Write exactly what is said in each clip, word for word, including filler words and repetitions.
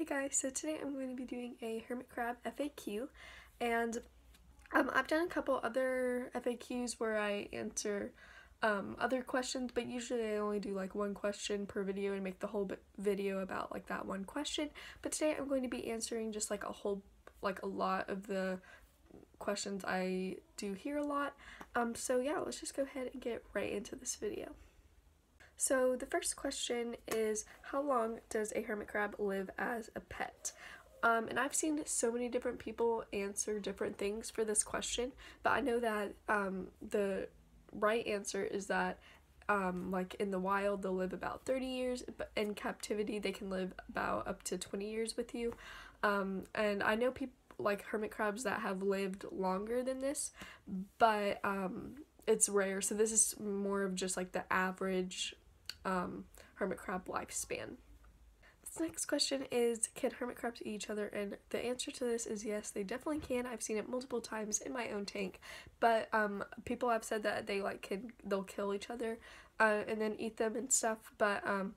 Hey guys, so today I'm going to be doing a hermit crab F A Q, and um, I've done a couple other F A Qs where I answer um, other questions, but usually I only do like one question per video and make the whole video about like that one question. But today I'm going to be answering just like a whole, like a lot of the questions I do hear a lot. Um, so yeah, let's just go ahead and get right into this video. So the first question is, how long does a hermit crab live as a pet? Um, and I've seen so many different people answer different things for this question, but I know that um, the right answer is that um, like in the wild they'll live about thirty years, but in captivity they can live about up to twenty years with you. Um, and I know people like hermit crabs that have lived longer than this, but um, it's rare, so this is more of just like the average um, hermit crab lifespan. This next question is, can hermit crabs eat each other? And the answer to this is yes, they definitely can. I've seen it multiple times in my own tank, but um, people have said that they like can they'll kill each other uh, and then eat them and stuff, but um,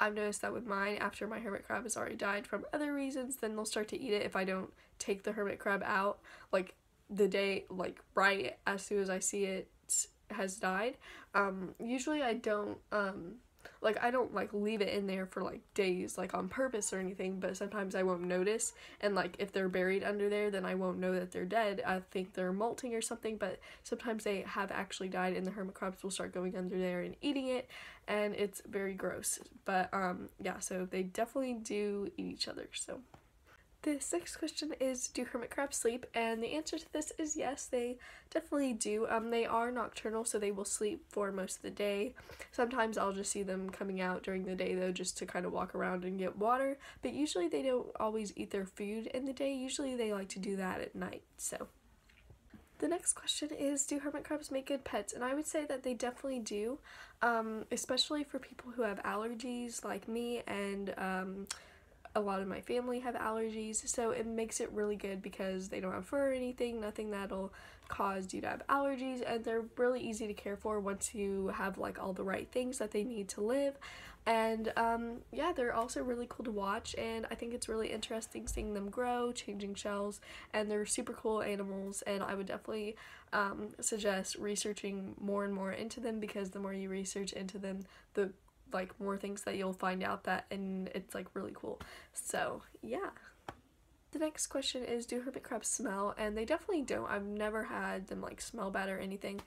I've noticed that with mine, after my hermit crab has already died from other reasons, then they'll start to eat it if I don't take the hermit crab out like the day, like right as soon as I see it has died. Um, usually I don't um, like I don't like leave it in there for like days like on purpose or anything, but sometimes I won't notice, and like if they're buried under there then I won't know that they're dead. I think they're molting or something, but sometimes they have actually died and the hermit crabs will start going under there and eating it, and it's very gross. But um, yeah, so they definitely do eat each other. So this next question is, do hermit crabs sleep? And the answer to this is yes, they definitely do. Um, they are nocturnal, so they will sleep for most of the day. Sometimes I'll just see them coming out during the day though, just to kind of walk around and get water, but usually they don't always eat their food in the day. Usually they like to do that at night, so. The next question is, do hermit crabs make good pets? And I would say that they definitely do, um, especially for people who have allergies like me, and um, a lot of my family have allergies, so it makes it really good because they don't have fur or anything, nothing that'll cause you to have allergies, and they're really easy to care for once you have like all the right things that they need to live. And um, yeah, they're also really cool to watch, and I think it's really interesting seeing them grow, changing shells, and they're super cool animals, and I would definitely um, suggest researching more and more into them, because the more you research into them, the like more things that you'll find out that, and it's like really cool. So yeah. The next question is, do hermit crabs smell? And they definitely don't. I've never had them like smell bad or anything.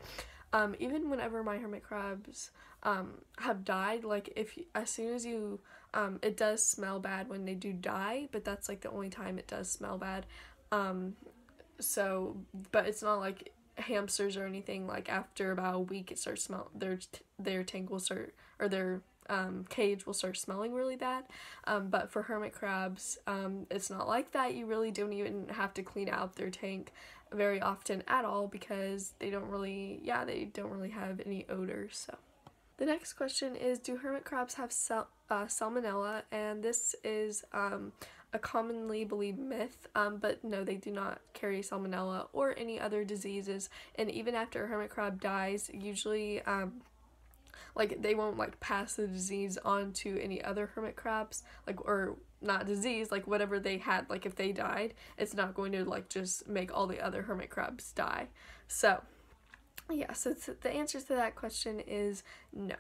Um, even whenever my hermit crabs um, have died, like if you, as soon as you, um, it does smell bad when they do die, but that's like the only time it does smell bad. Um, so, but it's not like hamsters or anything, like after about a week it starts smell, their their tank will start, or their um cage will start smelling really bad. Um but for hermit crabs, um it's not like that. You really don't even have to clean out their tank very often at all, because they don't really yeah they don't really have any odor. So the next question is, do hermit crabs have sal uh, salmonella? And this is um a commonly believed myth, um, but no, they do not carry salmonella or any other diseases. And even after a hermit crab dies, usually um, like they won't like pass the disease on to any other hermit crabs, like or not disease, like whatever they had, like if they died, it's not going to like just make all the other hermit crabs die. So yeah, so the answer to that question is no.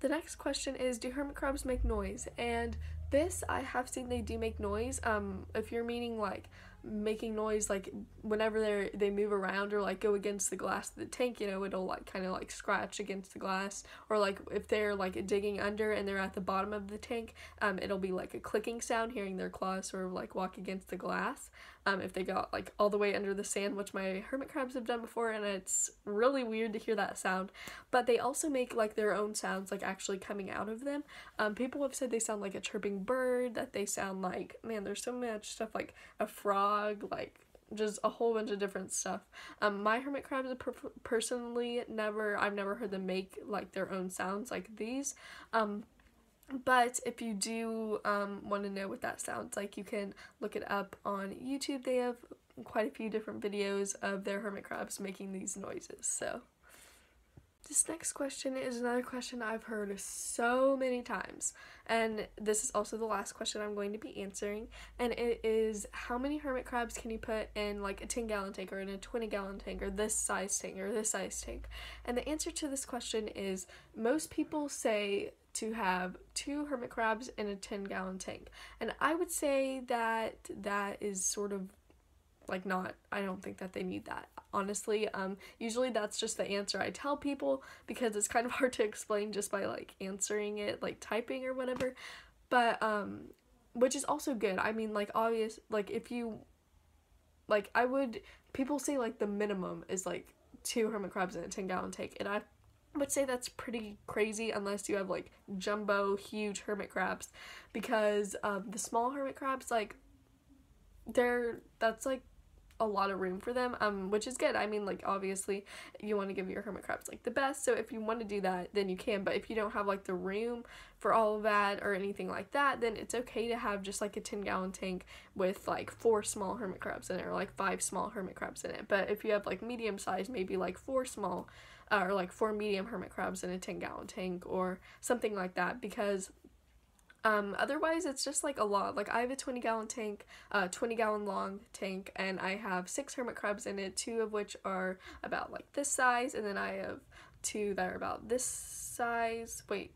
The next question is, do hermit crabs make noise? And this, I have seen they do make noise. Um, if you're meaning like making noise, like whenever they they move around or like go against the glass of the tank, you know, it'll like kind of like scratch against the glass, or like if they're like digging under and they're at the bottom of the tank, um, it'll be like a clicking sound, hearing their claws sort of like walk against the glass. Um, if they got like all the way under the sand, which my hermit crabs have done before, and it's really weird to hear that sound. But they also make like their own sounds, like actually coming out of them. Um, people have said they sound like a chirping bird, that they sound like, man, there's so much stuff, like a frog, like just a whole bunch of different stuff. Um, my hermit crabs per personally never, I've never heard them make like their own sounds like these. Um, But if you do um, want to know what that sounds like, you can look it up on YouTube. They have quite a few different videos of their hermit crabs making these noises. So This next question is another question I've heard so many times, and this is also the last question I'm going to be answering, and it is, how many hermit crabs can you put in like a ten gallon tank or in a twenty gallon tank or this size tank or this size tank? And the answer to this question is, most people say to have two hermit crabs in a ten gallon tank, and I would say that that is sort of like not, I don't think that they need that. Honestly, um, usually that's just the answer I tell people because it's kind of hard to explain just by like answering it, like typing or whatever. But, um, which is also good. I mean, like obvious, like if you, like I would, people say like the minimum is like two hermit crabs in a ten gallon tank, and I would say that's pretty crazy unless you have like jumbo huge hermit crabs, because um, the small hermit crabs, like they're, that's like a lot of room for them, um which is good. I mean, like obviously you want to give your hermit crabs like the best, so if you want to do that then you can, but if you don't have like the room for all of that or anything like that, then it's okay to have just like a ten gallon tank with like four small hermit crabs in it or like five small hermit crabs in it. But if you have like medium size, maybe like four small uh, or like four medium hermit crabs in a ten gallon tank or something like that, because Um, otherwise it's just like a lot. Like I have a twenty gallon tank, uh, twenty gallon long tank, and I have six hermit crabs in it, two of which are about like this size, and then I have two that are about this size. Wait.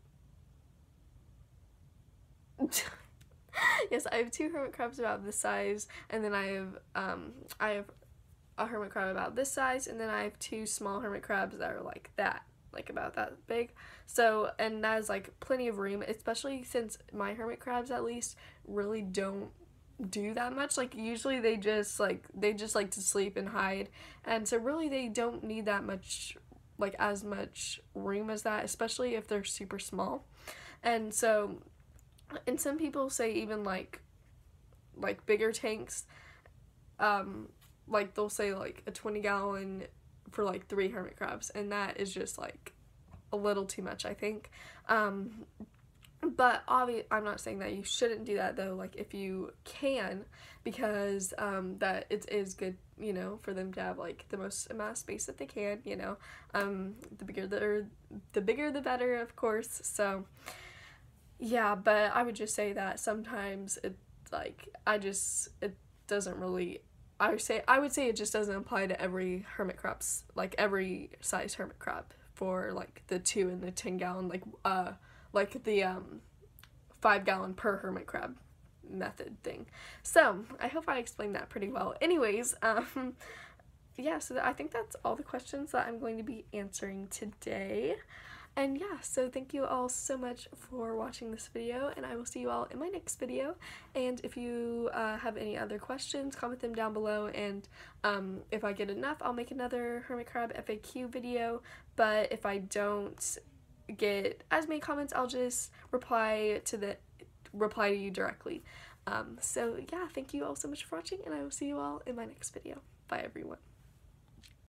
Yes, I have two hermit crabs about this size, and then I have, um, I have a hermit crab about this size, and then I have two small hermit crabs that are like that. Like about that big. So, and that is like plenty of room, especially since my hermit crabs at least really don't do that much. Like usually they just like they just like to sleep and hide, and so really they don't need that much, like as much room as that, especially if they're super small. And so, and some people say even like like bigger tanks, um like they'll say like a twenty gallon for like three hermit crabs, and that is just like a little too much, I think. Um but obviously I'm not saying that you shouldn't do that though, like if you can, because um that it is good, you know, for them to have like the most amount of space that they can, you know. Um the bigger the or the bigger the better, of course. So yeah, but I would just say that sometimes it like I just it doesn't really I would say I would say it just doesn't apply to every hermit crabs, like every size hermit crab for like the two and the ten gallon, like uh like the um five gallon per hermit crab method thing. So I hope I explained that pretty well. Anyways, um yeah, so I think that's all the questions that I'm going to be answering today. And yeah, so thank you all so much for watching this video, and I will see you all in my next video. And if you uh, have any other questions, comment them down below, and um, if I get enough, I'll make another hermit crab F A Q video, but if I don't get as many comments, I'll just reply to the reply to you directly. Um, so yeah, thank you all so much for watching, and I will see you all in my next video. Bye everyone.